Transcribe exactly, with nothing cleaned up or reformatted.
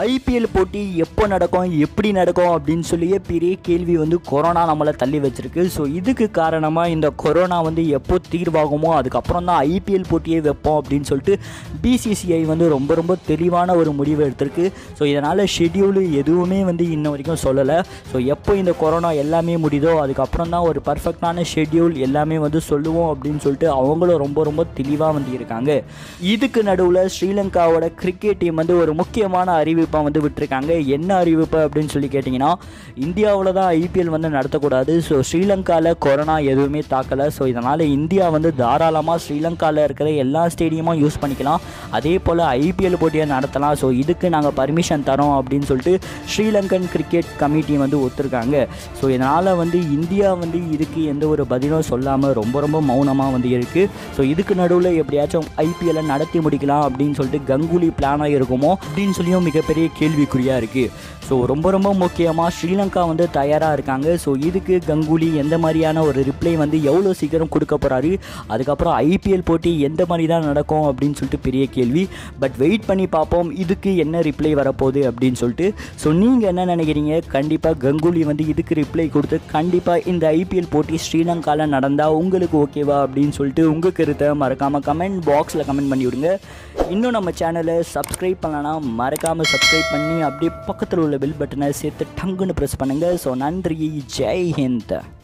I P L போட்டி எப்போ நடக்கும் எப்படி நடக்கும் அப்படினு சொல்லியே பெரிய கேள்வி வந்து கொரோனா நம்மள தள்ளி வச்சிருக்கு. சோ இதுக்கு காரணமா இந்த கொரோனா வந்து எப்போ தீர்வாகுமோ அதுக்கு அப்புறம் தான் I P L போட்டியே வைப்போம் அப்படினு சொல்லிட்டு B C C I வந்து ரொம்ப ரொம்ப தெளிவான ஒரு முடிவு எடுத்திருக்கு. சோ இதனால ஷெட்யூல் எதுவுமே வந்து இன்ன வரைக்கும் சொல்லல. சோ எப்போ இந்த கொரோனா எல்லாமே முடிதோ அதுக்கு அப்புறம் தான் ஒரு பெர்ஃபெக்ட்டான ஷெட்யூல் எல்லாமே வந்து சொல்லுவோம் அப்படினு சொல்லிட்டு அவங்களோ ரொம்ப ரொம்ப தெளிவா வந்து இருக்காங்க. இதுக்கு நடுவுல ஸ்ரீலங்காவோட கிரிக்கெட் டீம் வந்து ஒரு முக்கியமான அறிவு இப்ப வந்து விட்டுருக்காங்க. என்ன அறிவிப்பு அப்படின்னு சொல்லி கேட்டிங்கன்னா, இந்தியாவில் தான் I P L வந்து நடத்தக்கூடாது. ஸோ ஸ்ரீலங்காவில் கொரோனா எதுவுமே தாக்கலை. ஸோ இதனால் இந்தியா வந்து தாராளமாக ஸ்ரீலங்காவில் இருக்கிற எல்லா ஸ்டேடியமும் யூஸ் பண்ணிக்கலாம், அதே போல் I P L போட்டியை நடத்தலாம். ஸோ இதுக்கு நாங்கள் பர்மிஷன் தரோம் அப்படின்னு சொல்லிட்டு ஸ்ரீலங்கன் கிரிக்கெட் கமிட்டி வந்து ஒத்துருக்காங்க. ஸோ இதனால் வந்து இந்தியா வந்து இதுக்கு எந்த ஒரு பதிலும் சொல்லாமல் ரொம்ப ரொம்ப மௌனமாக வந்து இருக்குது. ஸோ இதுக்கு நடுவில் எப்படியாச்சும் I P L நடத்தி முடிக்கலாம் அப்படின்னு சொல்லிட்டு கங்குலி பிளானாக இருக்குமோ அப்படின்னு சொல்லியும் மிகப்பெரிய பெரிய கேள்விக்குறியா இருக்கு. ஸோ ரொம்ப ரொம்ப முக்கியமாக ஸ்ரீலங்கா வந்து தயாராக இருக்காங்க. ஸோ இதுக்கு கங்குலி எந்த மாதிரியான ஒரு ரிப்ளை வந்து எவ்வளோ சீக்கிரம் கொடுக்க போகிறாரு, அதுக்கப்புறம் I P L போட்டி எந்த மாதிரி தான் நடக்கும் அப்படின்னு சொல்லிட்டு பெரிய கேள்வி. பட் வெயிட் பண்ணி பார்ப்போம் இதுக்கு என்ன ரிப்ளை வரப்போகுது அப்படின்னு சொல்லிட்டு. ஸோ நீங்கள் என்ன நினைக்கிறீங்க? கண்டிப்பாக கங்குலி வந்து இதுக்கு ரிப்ளை கொடுத்து கண்டிப்பாக இந்த I P L போட்டி ஸ்ரீலங்காவில் நடந்தால் உங்களுக்கு ஓகேவா அப்படின்னு சொல்லிட்டு உங்கள் கருத்தை மறக்காமல் கமெண்ட் பாக்ஸில் கமெண்ட் பண்ணி விடுங்க. இன்னும் நம்ம சேனலை சப்ஸ்கிரைப் பண்ணலன்னா மறக்காமல் சப்ஸ்கிரைப் பண்ணி அப்படியே பக்கத்தில் உள்ள பெல் பட்டனை சேர்த்து டங்குன்னு ப்ரெஸ் பண்ணுங்கள். ஸோ நன்றி, ஜெய் ஹிந்த்.